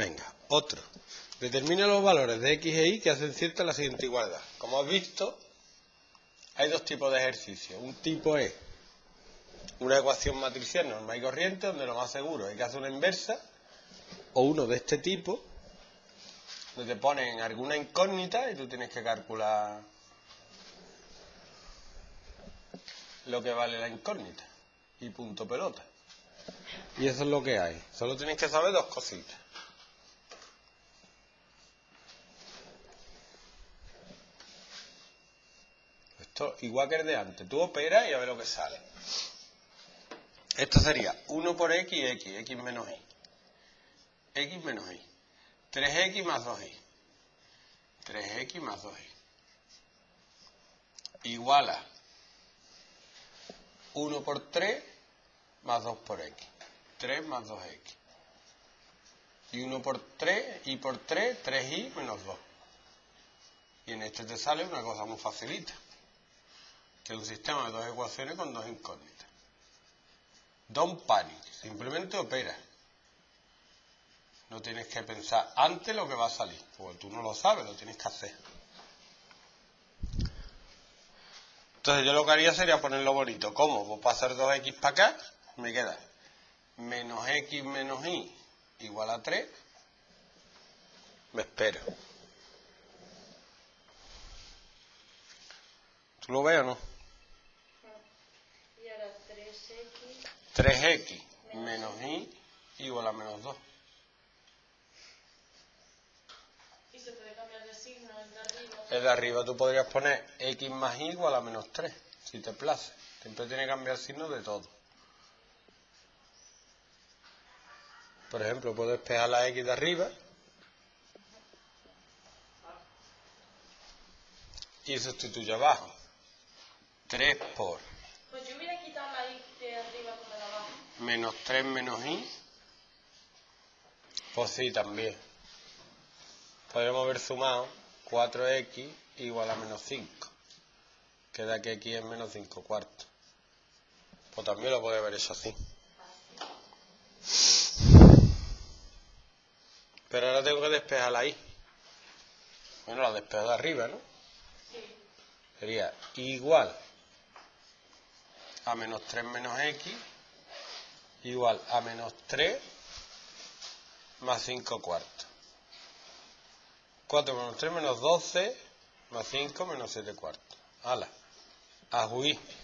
Venga, otro. Determina los valores de x e y que hacen cierta la siguiente igualdad. Como has visto, hay dos tipos de ejercicios. Un tipo es una ecuación matricial normal y corriente, donde lo más seguro es que hace una inversa, o uno de este tipo, donde te ponen alguna incógnita y tú tienes que calcular lo que vale la incógnita. Y punto pelota. Y eso es lo que hay. Solo tienes que saber dos cositas. Esto igual que el de antes. Tú operas y a ver lo que sale. Esto sería 1 por x, x, x menos y. X menos y. 3x más 2y. 3x más 2y. Igual a 1 por 3 más 2 por x. 3 más 2x. Y 1 por 3, y por 3, 3y menos 2. Y en este te sale una cosa muy facilita. Que es un sistema de dos ecuaciones con dos incógnitas. Don't panic. Simplemente opera. No tienes que pensar antes lo que va a salir. Porque tú no lo sabes, lo tienes que hacer. Entonces yo lo que haría sería ponerlo bonito. ¿Cómo? Voy a pasar 2x para acá. Me queda menos x menos y igual a 3. Me espero. ¿Tú lo ves o no? Y ahora 3x menos y igual a menos 2. ¿Y se puede cambiar de signo? El de arriba tú podrías poner x más y igual a menos 3, si te place. Siempre tiene que cambiar signo de todo. Por ejemplo, puedo despejar la x de arriba. Y sustituyo abajo. 3 por... Pues yo hubiera quitado la y de arriba con la de abajo. Menos 3 menos y. Pues sí, también. Podríamos haber sumado 4x igual a menos 5. Queda que x es menos 5 cuartos. Pues también lo podría haber hecho así. Pero ahora tengo que despejar la y. Bueno, la despejo de arriba, ¿no? Sí. Sería igual a menos 3 menos x igual a menos 3 más 5 cuartos. 4 menos 3 menos 12 más 5 menos 7 cuartos. ¡Hala! ¡A juicio!